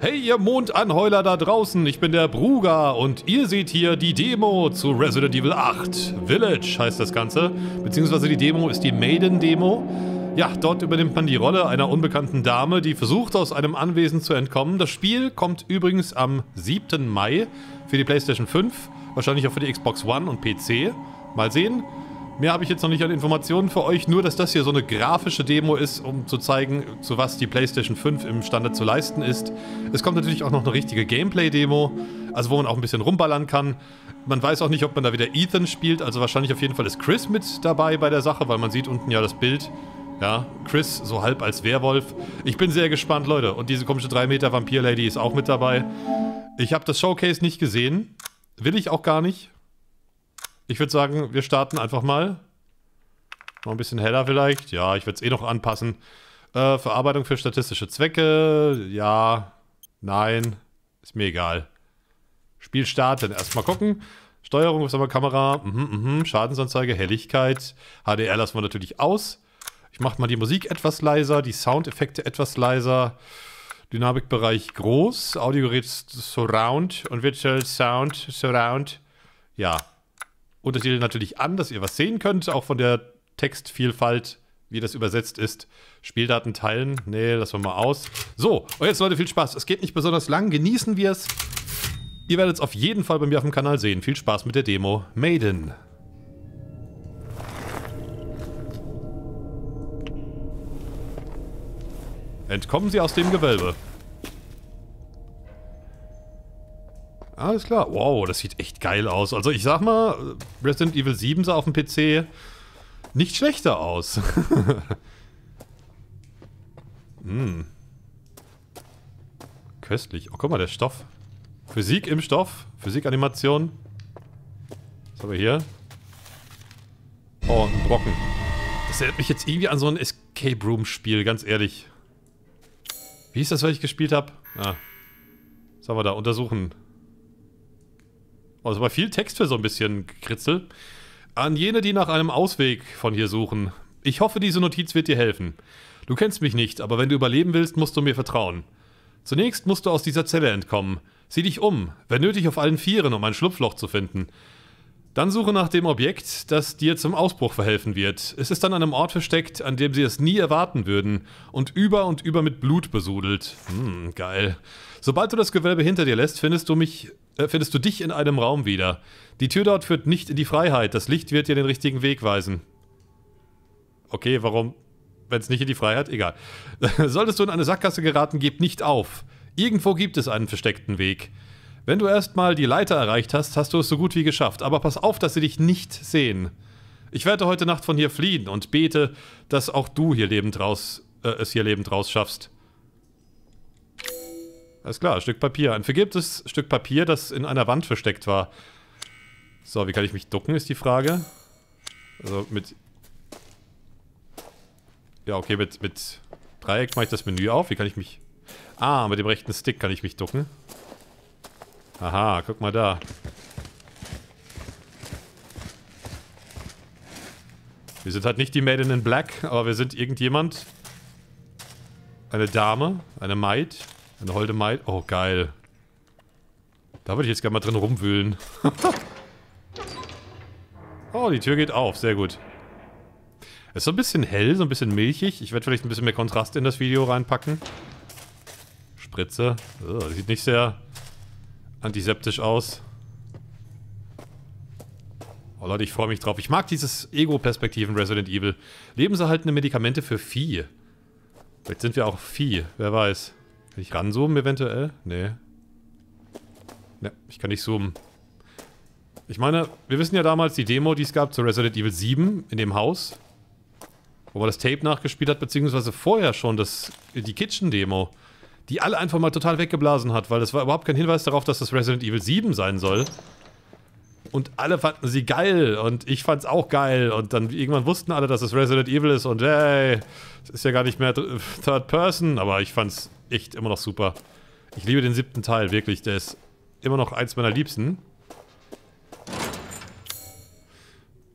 Hey ihr Mondanheuler da draußen, ich bin der Bruugar und ihr seht hier die Demo zu Resident Evil 8. Village heißt das Ganze, beziehungsweise die Demo ist die Maiden-Demo. Ja, dort übernimmt man die Rolle einer unbekannten Dame, die versucht aus einem Anwesen zu entkommen. Das Spiel kommt übrigens am 7. Mai für die PlayStation 5, wahrscheinlich auch für die Xbox One und PC. Mal sehen. Mehr habe ich jetzt noch nicht an Informationen für euch, nur dass das hier so eine grafische Demo ist, um zu zeigen, zu was die PlayStation 5 imstande zu leisten ist. Es kommt natürlich auch noch eine richtige Gameplay-Demo, also wo man auch ein bisschen rumballern kann. Man weiß auch nicht, ob man da wieder Ethan spielt, also wahrscheinlich auf jeden Fall ist Chris mit dabei bei der Sache, weil man sieht unten ja das Bild. Ja, Chris, so halb als Werwolf. Ich bin sehr gespannt, Leute. Und diese komische 3 Meter Vampir-Lady ist auch mit dabei. Ich habe das Showcase nicht gesehen. Will ich auch gar nicht. Ich würde sagen, wir starten einfach mal. Noch ein bisschen heller vielleicht. Ja, ich würde es eh noch anpassen. Verarbeitung für statistische Zwecke. Ja, nein. Ist mir egal. Spiel starten. Erstmal gucken. Steuerung, was haben wir? Kamera. Schadensanzeige, Helligkeit. HDR lassen wir natürlich aus. Ich mache mal die Musik etwas leiser, die Soundeffekte etwas leiser. Dynamikbereich groß. Audiogerät Surround und Virtual Sound Surround. Ja. Untertitel natürlich an, dass ihr was sehen könnt, auch von der Textvielfalt, wie das übersetzt ist. Spieldaten teilen, nee, lassen wir mal aus. So, und jetzt Leute, viel Spaß. Es geht nicht besonders lang, genießen wir es. Ihr werdet es auf jeden Fall bei mir auf dem Kanal sehen. Viel Spaß mit der Demo Maiden. Entkommen Sie aus dem Gewölbe. Alles klar. Wow, das sieht echt geil aus. Also ich sag mal, Resident Evil 7 sah auf dem PC nicht schlechter aus. Köstlich. Oh, guck mal, der Stoff. Physik im Stoff. Physikanimation. Was haben wir hier? Oh, ein Brocken. Das erinnert mich jetzt irgendwie an so ein Escape Room Spiel, ganz ehrlich. Wie ist das, was ich gespielt habe? Ah. Was haben wir da? Untersuchen. Also war viel Text für so ein bisschen Gekritzel. An jene, die nach einem Ausweg von hier suchen. Ich hoffe, diese Notiz wird dir helfen. Du kennst mich nicht, aber wenn du überleben willst, musst du mir vertrauen. Zunächst musst du aus dieser Zelle entkommen. Sieh dich um, wenn nötig auf allen Vieren, um ein Schlupfloch zu finden. Dann suche nach dem Objekt, das dir zum Ausbruch verhelfen wird. Es ist an einem Ort versteckt, an dem sie es nie erwarten würden und über mit Blut besudelt. Hm, geil. Sobald du das Gewölbe hinter dir lässt, findest du dich in einem Raum wieder. Die Tür dort führt nicht in die Freiheit. Das Licht wird dir den richtigen Weg weisen. Okay, warum? Wenn es nicht in die Freiheit? Egal. Solltest du in eine Sackgasse geraten, gib nicht auf. Irgendwo gibt es einen versteckten Weg. Wenn du erstmal die Leiter erreicht hast, hast du es so gut wie geschafft. Aber pass auf, dass sie dich nicht sehen. Ich werde heute Nacht von hier fliehen und bete, dass auch du hier lebend raus, es hier lebend raus schaffst. Alles klar, Stück Papier. Ein vergilbtes Stück Papier, das in einer Wand versteckt war. So, wie kann ich mich ducken, ist die Frage. Also mit... Ja, okay, mit Dreieck mache ich das Menü auf. Wie kann ich mich... Ah, mit dem rechten Stick kann ich mich ducken. Aha, guck mal da. Wir sind halt nicht die Maiden in Black, aber wir sind irgendjemand. Eine Dame, eine Maid, eine holde Maid. Oh, geil. Da würde ich jetzt gerne mal drin rumwühlen. Oh, die Tür geht auf, sehr gut. Ist so ein bisschen hell, so ein bisschen milchig. Ich werde vielleicht ein bisschen mehr Kontrast in das Video reinpacken. Spritze. Oh, sieht nicht sehr... antiseptisch aus. Oh Leute, ich freue mich drauf. Ich mag dieses Ego-Perspektiven Resident Evil. Lebenserhaltende Medikamente für Vieh. Vielleicht sind wir auch Vieh, wer weiß. Kann ich ranzoomen eventuell? Nee. Ne, ich kann nicht zoomen. Ich meine, wir wissen ja damals die Demo, die es gab zu Resident Evil 7 in dem Haus. Wo man das Tape nachgespielt hat, beziehungsweise vorher schon die Kitchen-Demo. Die alle einfach mal total weggeblasen hat, weil das war überhaupt kein Hinweis darauf, dass das Resident Evil 7 sein soll. Und alle fanden sie geil und ich fand's auch geil und dann irgendwann wussten alle, dass es Resident Evil ist und hey, es ist ja gar nicht mehr Third Person, aber ich fand's echt immer noch super. Ich liebe den 7. Teil, wirklich, der ist immer noch eins meiner Liebsten.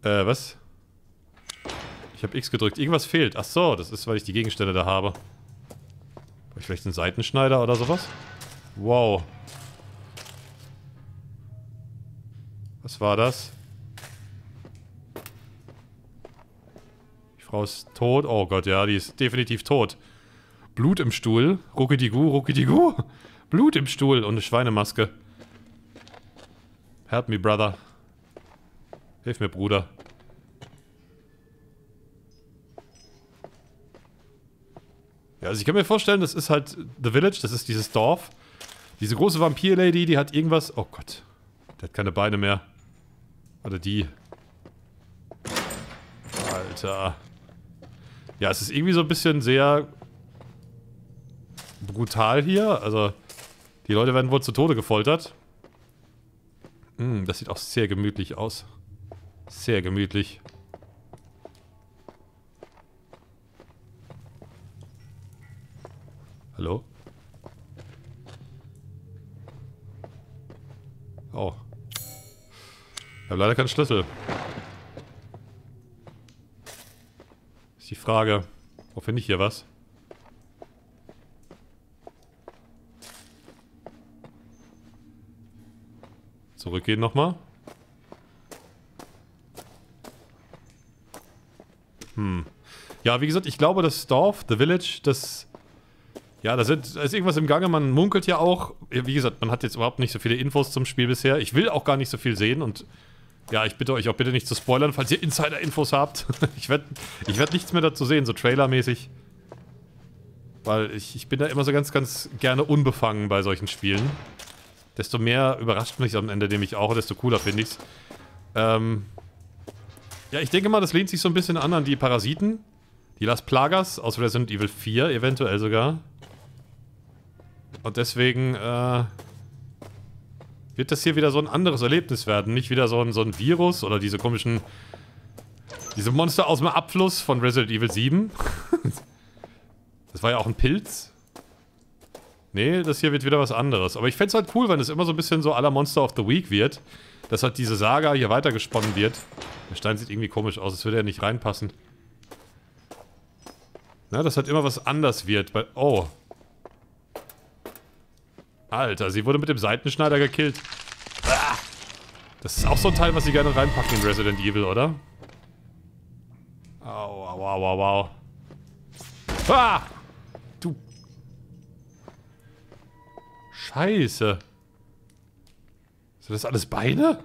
Was? Ich habe X gedrückt, irgendwas fehlt. Ach so, das ist, weil ich die Gegenstände da habe. Vielleicht einen Seitenschneider oder sowas? Wow. Was war das? Die Frau ist tot. Oh Gott, ja, die ist definitiv tot. Blut im Stuhl. Ruckidigu, ruckidigu. Blut im Stuhl und eine Schweinemaske. Help me, brother. Hilf mir, Bruder. Ja, also ich kann mir vorstellen, das ist halt The Village, das ist dieses Dorf. Diese große Vampir-Lady, die hat irgendwas... Oh Gott, der hat keine Beine mehr. Oder die. Alter. Ja, es ist irgendwie so ein bisschen sehr... brutal hier. Also, die Leute werden wohl zu Tode gefoltert. Das sieht auch sehr gemütlich aus. Sehr gemütlich. Hallo? Oh. Ich habe leider keinen Schlüssel. Ist die Frage, wo finde ich hier was? Zurückgehen nochmal. Ja, wie gesagt, ich glaube, das Dorf, The Village, das... Ja, da ist irgendwas im Gange, man munkelt ja auch. Wie gesagt, man hat jetzt überhaupt nicht so viele Infos zum Spiel bisher. Ich will auch gar nicht so viel sehen und... Ja, ich bitte euch auch bitte nicht zu spoilern, falls ihr Insider-Infos habt. Ich werd nichts mehr dazu sehen, so trailermäßig. Weil ich bin da immer so ganz, ganz gerne unbefangen bei solchen Spielen. Desto mehr überrascht mich am Ende nämlich auch, desto cooler finde ich's. Ja, ich denke mal, das lehnt sich so ein bisschen an die Parasiten. Die Las Playas aus Resident Evil 4, eventuell sogar. Und deswegen, wird das hier wieder so ein anderes Erlebnis werden. Nicht wieder so ein Virus oder diese komischen... Diese Monster aus dem Abfluss von Resident Evil 7. Das war ja auch ein Pilz. Nee, das hier wird wieder was anderes. Aber ich fände es halt cool, wenn es immer so ein bisschen so à la Monster of the Week wird. Dass halt diese Saga hier weitergesponnen wird. Der Stein sieht irgendwie komisch aus, das würde ja nicht reinpassen. Na, dass halt immer was anders wird. Oh. Alter, sie wurde mit dem Seitenschneider gekillt. Ah! Das ist auch so ein Teil, was sie gerne reinpacken in Resident Evil, oder? Au, au, au, au, au. Ah! Scheiße. Sind das alles Beine?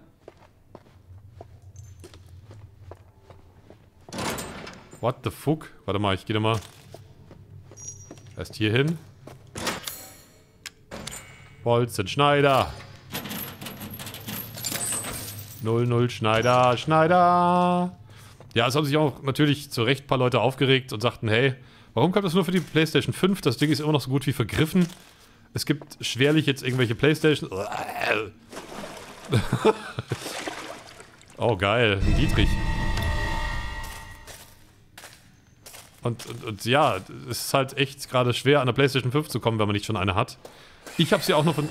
What the fuck? Warte mal, ich gehe da mal. Erst hier hin. Bolzenschneider. 00 Schneider, Schneider. Ja, es haben sich auch natürlich zu Recht ein paar Leute aufgeregt und sagten, hey, warum kommt das nur für die PlayStation 5? Das Ding ist immer noch so gut wie vergriffen. Es gibt schwerlich jetzt irgendwelche Playstations. Oh, geil. Ein Dietrich. Und ja, es ist halt echt gerade schwer, an der PlayStation 5 zu kommen, wenn man nicht schon eine hat. Ich habe sie auch noch von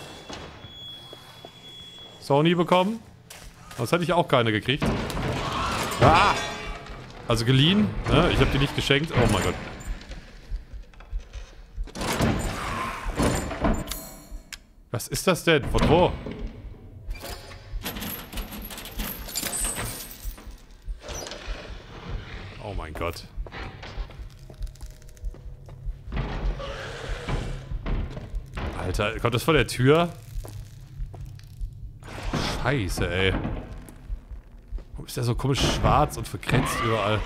Sony bekommen. Sonst hätte ich auch keine gekriegt. Ah! Also geliehen. Ne? Ich habe die nicht geschenkt. Oh mein Gott. Was ist das denn? Von wo? Oh mein Gott. Alter, kommt das von der Tür? Scheiße, ey. Warum ist der so komisch schwarz und verkränzt überall?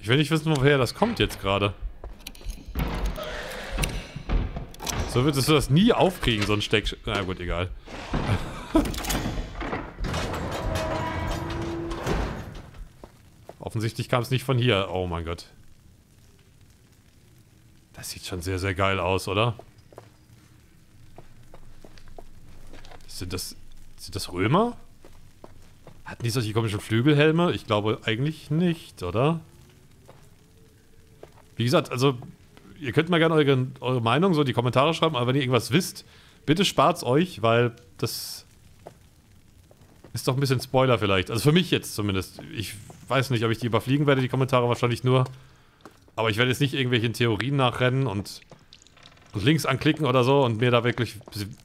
Ich will nicht wissen, woher das kommt jetzt gerade. So würdest du das nie aufkriegen, so ein Steck... Na gut, egal. Offensichtlich kam es nicht von hier. Oh mein Gott. Das sieht schon sehr, sehr geil aus, oder? Sind das Römer? Hatten die solche komischen Flügelhelme? Ich glaube eigentlich nicht, oder? Wie gesagt, also, ihr könnt mal gerne eure Meinung so in die Kommentare schreiben, aber wenn ihr irgendwas wisst, bitte spart's euch, weil das Ist doch ein bisschen Spoiler vielleicht. Also für mich jetzt zumindest. Ich weiß nicht, ob ich die überfliegen werde, die Kommentare wahrscheinlich nur. Aber ich werde jetzt nicht irgendwelchen Theorien nachrennen und Links anklicken oder so und mir da wirklich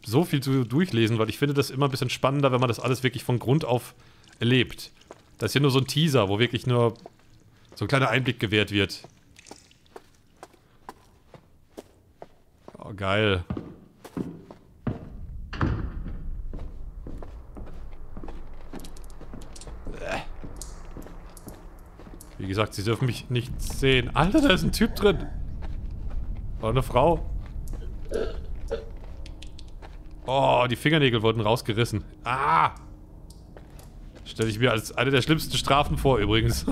so viel zu durchlesen, weil ich finde das immer ein bisschen spannender, wenn man das alles wirklich von Grund auf erlebt. Das ist hier nur so ein Teaser, wo wirklich nur so ein kleiner Einblick gewährt wird. Oh, geil. Wie gesagt, sie dürfen mich nicht sehen. Alter, da ist ein Typ drin. Oder eine Frau. Oh, die Fingernägel wurden rausgerissen. Ah! Stelle ich mir als eine der schlimmsten Strafen vor, übrigens.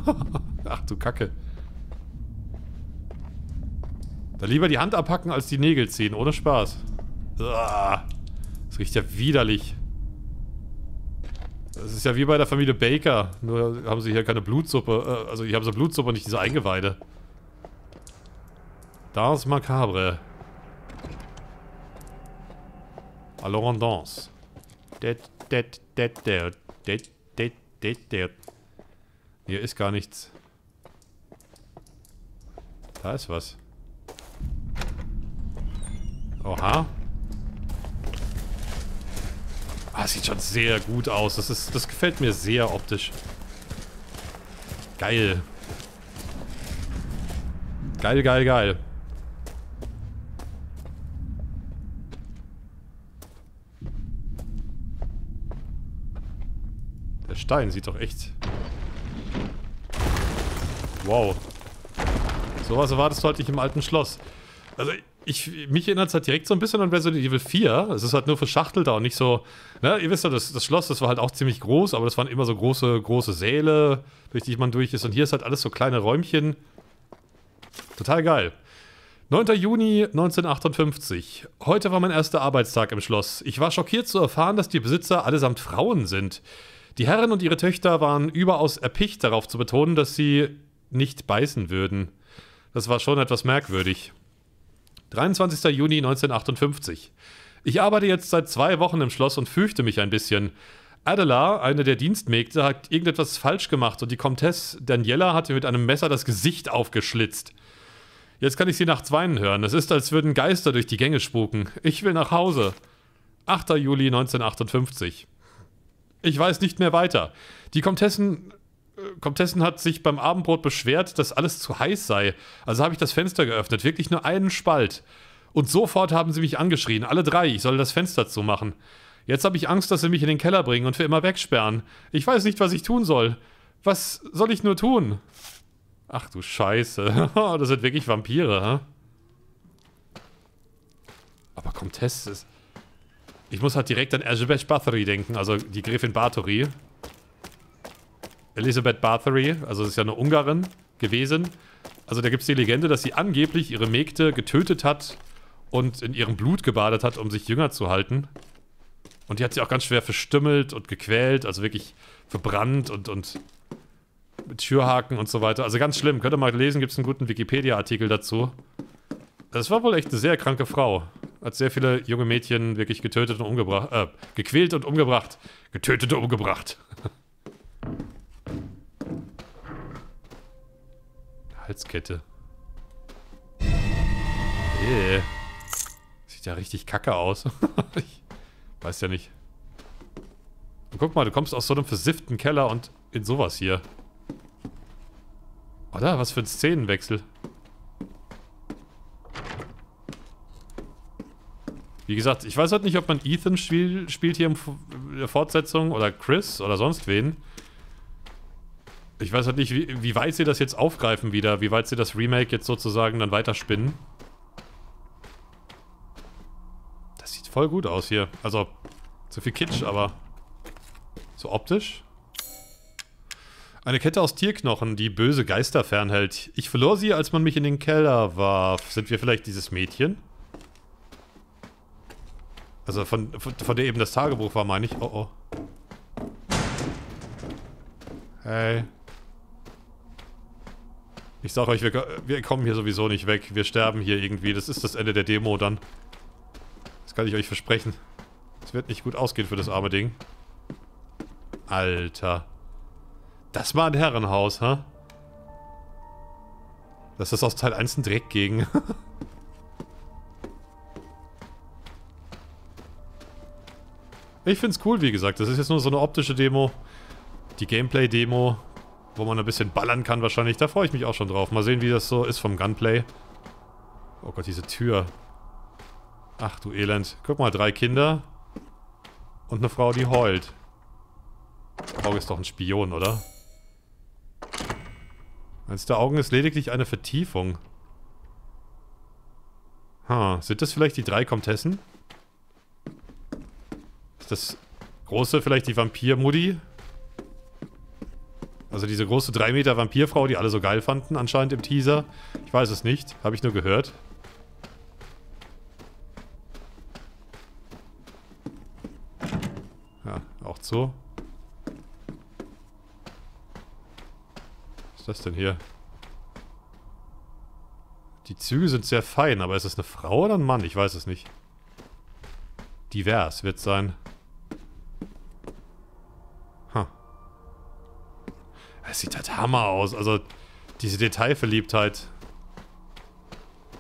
Ach du Kacke. Da lieber die Hand abhacken, als die Nägel ziehen. Ohne Spaß. Das riecht ja widerlich. Das ist ja wie bei der Familie Baker. Nur haben sie hier keine Blutsuppe. Also hier haben sie Blutsuppe, nicht diese Eingeweide. Das Macabre. Alors en danse. Hier ist gar nichts. Da ist was. Oha. Ah, sieht schon sehr gut aus. Das gefällt mir sehr optisch. Geil. Geil, geil, geil. Der Stein sieht doch echt... Wow. Sowas erwartest du halt nicht im alten Schloss. Also... Mich erinnert es halt direkt so ein bisschen an Resident Evil 4. Es ist halt nur für Schachtel da und nicht so... Ne? Ihr wisst ja, das Schloss, das war halt auch ziemlich groß, aber das waren immer so große Säle, durch die man durch ist. Und hier ist halt alles so kleine Räumchen. Total geil. 9. Juni 1958. Heute war mein erster Arbeitstag im Schloss. Ich war schockiert zu erfahren, dass die Besitzer allesamt Frauen sind. Die Herren und ihre Töchter waren überaus erpicht darauf zu betonen, dass sie nicht beißen würden. Das war schon etwas merkwürdig. 23. Juni 1958. Ich arbeite jetzt seit 2 Wochen im Schloss und fürchte mich ein bisschen. Adela, eine der Dienstmägde, hat irgendetwas falsch gemacht und die Comtesse Daniela hat ihr mit einem Messer das Gesicht aufgeschlitzt. Jetzt kann ich sie nachts weinen hören. Es ist, als würden Geister durch die Gänge spuken. Ich will nach Hause. 8. Juli 1958. Ich weiß nicht mehr weiter. Die Komtessin hat sich beim Abendbrot beschwert, dass alles zu heiß sei. Also habe ich das Fenster geöffnet, wirklich nur einen Spalt. Und sofort haben sie mich angeschrien, alle drei, ich soll das Fenster zumachen. Jetzt habe ich Angst, dass sie mich in den Keller bringen und für immer wegsperren. Ich weiß nicht, was ich tun soll. Was soll ich nur tun? Ach du Scheiße, das sind wirklich Vampire, ha? Aber Komtesse ist... Ich muss halt direkt an Elizabeth Báthory denken, also die Gräfin Báthory. Elizabeth Báthory, also das ist ja eine Ungarin gewesen. Also da gibt es die Legende, dass sie angeblich ihre Mägde getötet hat und in ihrem Blut gebadet hat, um sich jünger zu halten. Und die hat sie auch ganz schwer verstümmelt und gequält, also wirklich verbrannt und mit Türhaken und so weiter. Also ganz schlimm, könnt ihr mal lesen, gibt es einen guten Wikipedia-Artikel dazu. Das war wohl echt eine sehr kranke Frau. Hat sehr viele junge Mädchen wirklich getötet und umgebracht, gequält und umgebracht. Getötet und umgebracht. Halskette. Sieht ja richtig kacke aus. Ich weiß ja nicht. Und guck mal, du kommst aus so einem versifften Keller und in sowas hier. Oder? Was für ein Szenenwechsel. Wie gesagt, ich weiß halt nicht, ob man Ethan spielt hier in der Fortsetzung oder Chris oder sonst wen. Ich weiß halt nicht, wie weit sie das jetzt aufgreifen wieder, wie weit sie das Remake jetzt sozusagen dann weiterspinnen. Das sieht voll gut aus hier. Also, zu viel Kitsch, aber so optisch. Eine Kette aus Tierknochen, die böse Geister fernhält. Ich verlor sie, als man mich in den Keller warf. Sind wir vielleicht dieses Mädchen? Also, von der eben das Tagebuch war, meine ich. Oh, oh. Hey. Ich sag euch, wir kommen hier sowieso nicht weg. Wir sterben hier irgendwie. Das ist das Ende der Demo dann. Das kann ich euch versprechen. Es wird nicht gut ausgehen für das arme Ding. Alter. Das war ein Herrenhaus, ha? Das ist aus Teil 1 ein Dreck gegen. Ich find's cool, wie gesagt. Das ist jetzt nur so eine optische Demo. Die Gameplay-Demo, wo man ein bisschen ballern kann wahrscheinlich. Da freue ich mich auch schon drauf. Mal sehen, wie das so ist vom Gunplay. Oh Gott, diese Tür. Ach du Elend. Guck mal, 3 Kinder. Und eine Frau, die heult. Die Frau ist doch ein Spion, oder? Eins der Augen ist lediglich eine Vertiefung. Hm, sind das vielleicht die 3 Komtessen? Ist das große vielleicht die Vampir-Mutti? Also diese große 3 Meter Vampirfrau, die alle so geil fanden, anscheinend im Teaser. Ich weiß es nicht, habe ich nur gehört. Ja, auch so. Was ist das denn hier? Die Züge sind sehr fein, aber ist es eine Frau oder ein Mann? Ich weiß es nicht. Divers wird es sein. Es sieht halt Hammer aus, also diese Detailverliebtheit.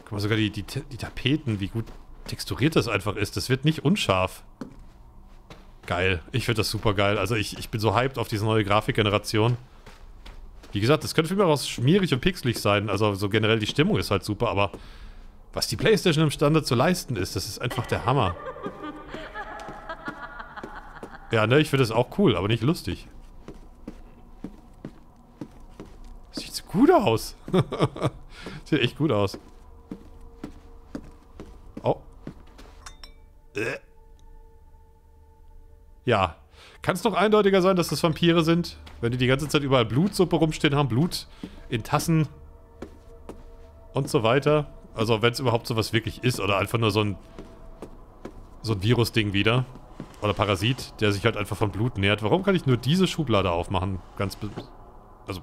Guck mal, sogar die Tapeten, wie gut texturiert das einfach ist. Das wird nicht unscharf. Geil, ich finde das super geil. Also ich bin so hyped auf diese neue Grafikgeneration. Wie gesagt, das könnte vielmehr auch schmierig und pixelig sein. Also so generell die Stimmung ist halt super, aber was die PlayStation imstande zu leisten ist, das ist einfach der Hammer. Ja, ne, ich finde das auch cool, aber nicht lustig. Gut aus. Sieht echt gut aus. Oh. Ja. Kann es noch eindeutiger sein, dass das Vampire sind? Wenn die ganze Zeit überall Blutsuppe rumstehen haben. Blut in Tassen. Und so weiter. Also wenn es überhaupt sowas wirklich ist. Oder einfach nur so ein Virus-Ding wieder. Oder Parasit, der sich halt einfach von Blut nährt. Warum kann ich nur diese Schublade aufmachen? Ganz... Also...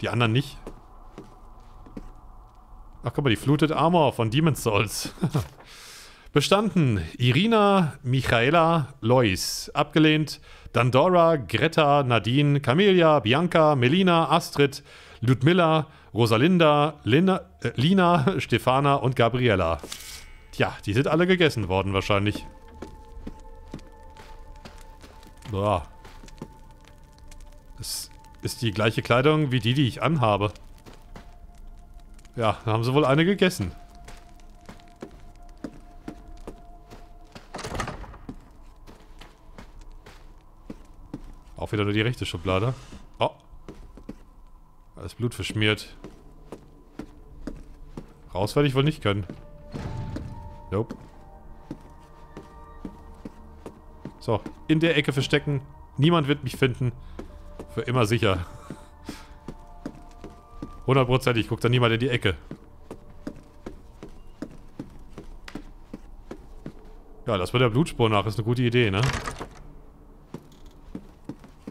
Die anderen nicht. Ach, guck mal, die Fluted Armor von Demon's Souls. Bestanden. Irina, Michaela, Lois. Abgelehnt. Dandora, Greta, Nadine, Camelia, Bianca, Melina, Astrid, Ludmilla, Rosalinda, Lina, Stefana und Gabriella. Tja, die sind alle gegessen worden wahrscheinlich. Boah. Das ist die gleiche Kleidung wie die ich anhabe. Ja, da haben sie wohl eine gegessen. Auch wieder nur die rechte Schublade. Oh. Alles Blut verschmiert. Raus werde ich wohl nicht können. Nope. So, in der Ecke verstecken. Niemand wird mich finden. Für immer sicher. 100%ig, guckt da niemand in die Ecke. Ja, das mit der Blutspur nach ist eine gute Idee, ne?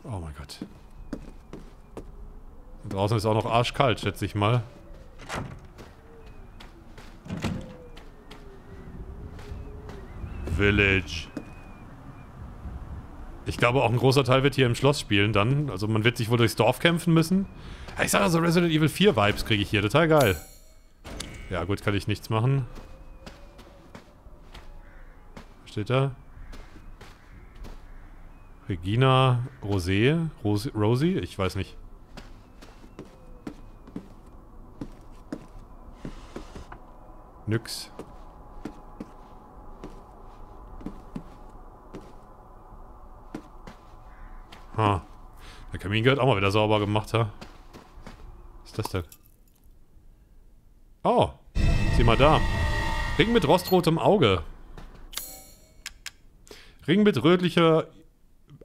Oh mein Gott. Und draußen ist auch noch arschkalt, schätze ich mal. Village. Ich glaube, auch ein großer Teil wird hier im Schloss spielen dann. Also man wird sich wohl durchs Dorf kämpfen müssen. Ich sage also, Resident Evil 4 Vibes kriege ich hier. Total geil. Ja gut, kann ich nichts machen. Was steht da? Regina Rosé? Rosie? Ich weiß nicht. Nix. Ah, der Kamin gehört auch mal wieder sauber gemacht, ha? Was ist das denn? Oh, sieh mal da. Ring mit rostrotem Auge. Ring mit rötlicher...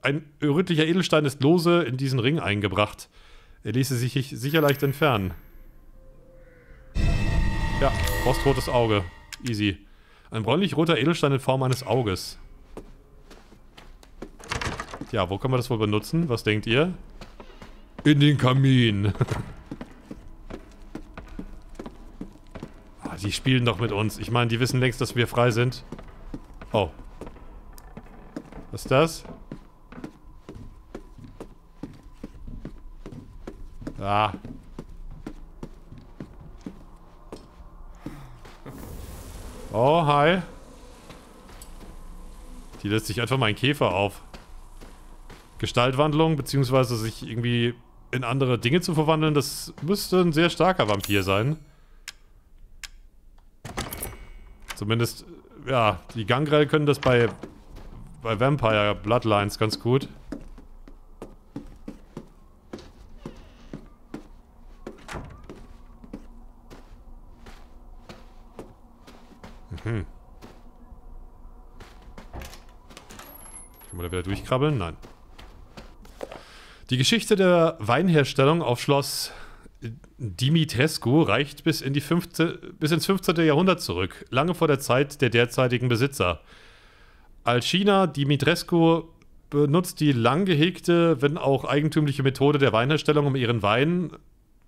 Ein rötlicher Edelstein ist lose in diesen Ring eingebracht. Er ließe sich sicher leicht entfernen. Ja, rostrotes Auge. Easy. Ein bräunlich-roter Edelstein in Form eines Auges. Ja, wo kann man das wohl benutzen? Was denkt ihr? In den Kamin. Ah, die spielen doch mit uns. Ich meine, die wissen längst, dass wir frei sind. Oh. Was ist das? Ah. Oh, hi. Die lässt sich einfach mal in Käfer auf. Gestaltwandlung, beziehungsweise sich irgendwie in andere Dinge zu verwandeln, das müsste ein sehr starker Vampir sein. Zumindest, ja, die Gangrel können das bei Vampire Bloodlines ganz gut. Mhm. Können wir da wieder durchkrabbeln? Nein. Die Geschichte der Weinherstellung auf Schloss Dimitrescu reicht bis ins 15. Jahrhundert zurück, lange vor der Zeit der derzeitigen Besitzer. Alcina Dimitrescu benutzt die lang gehegte, wenn auch eigentümliche Methode der Weinherstellung, um ihren Wein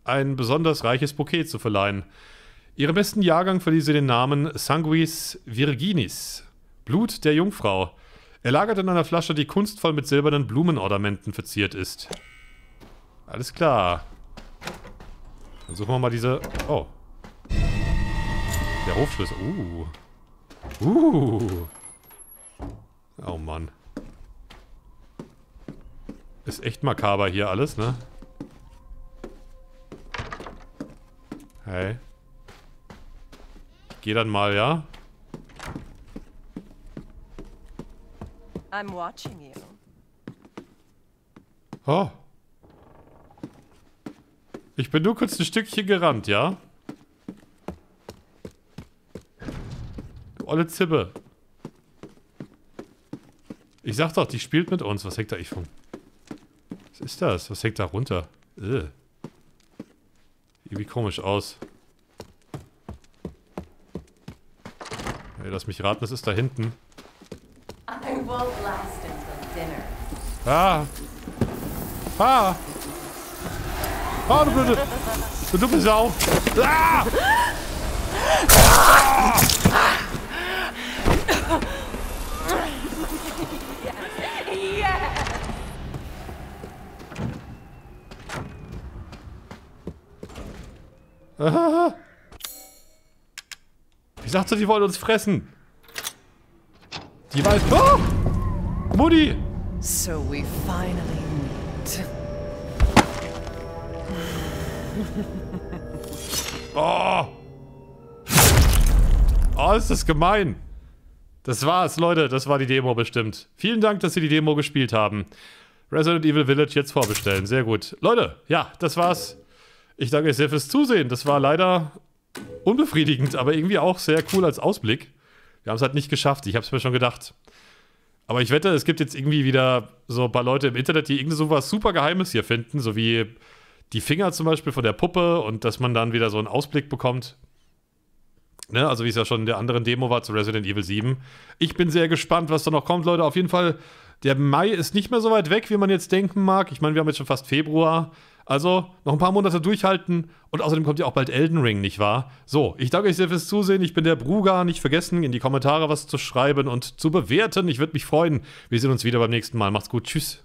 ein besonders reiches Bouquet zu verleihen. Ihrem besten Jahrgang verlieh sie den Namen Sanguis Virginis, Blut der Jungfrau. Er lagert in einer Flasche, die kunstvoll mit silbernen Blumenornamenten verziert ist. Alles klar. Dann suchen wir mal diese... Oh. Der Hofschlüssel. Oh Mann. Ist echt makaber hier alles, ne? Hey. Ich geh dann mal, ja? I'm watching you. Oh. Ich bin nur kurz ein Stückchen gerannt, ja? Du olle Zibbe. Ich sag doch, die spielt mit uns. Was hängt da ich von? Was ist das? Was hängt da runter? Irgendwie komisch aus. Hey, lass mich raten, das ist da hinten. Ah! Ah! Ah, du dumme Sau! Ah! Ah! Ah! Ich sagte, die wollen uns fressen! Die weiß... Oh! Mutti! So we finally meet. Oh! Oh, ist das gemein! Das war's, Leute. Das war die Demo bestimmt. Vielen Dank, dass Sie die Demo gespielt haben. Resident Evil Village jetzt vorbestellen. Sehr gut. Leute, ja, das war's. Ich danke euch sehr fürs Zusehen. Das war leider unbefriedigend, aber irgendwie auch sehr cool als Ausblick. Wir haben es halt nicht geschafft. Ich habe es mir schon gedacht. Aber ich wette, es gibt jetzt irgendwie wieder so ein paar Leute im Internet, die irgendwie sowas super Geheimes hier finden, so wie die Finger zum Beispiel von der Puppe und dass man dann wieder so einen Ausblick bekommt. Ne? Also wie es ja schon in der anderen Demo war zu Resident Evil 7. Ich bin sehr gespannt, was da noch kommt, Leute. Auf jeden Fall, der Mai ist nicht mehr so weit weg, wie man jetzt denken mag. Ich meine, wir haben jetzt schon fast Februar. Also, noch ein paar Monate durchhalten und außerdem kommt ja auch bald Elden Ring, nicht wahr? So, ich danke euch sehr fürs Zusehen. Ich bin der Bruugar. Nicht vergessen, in die Kommentare was zu schreiben und zu bewerten. Ich würde mich freuen. Wir sehen uns wieder beim nächsten Mal. Macht's gut. Tschüss.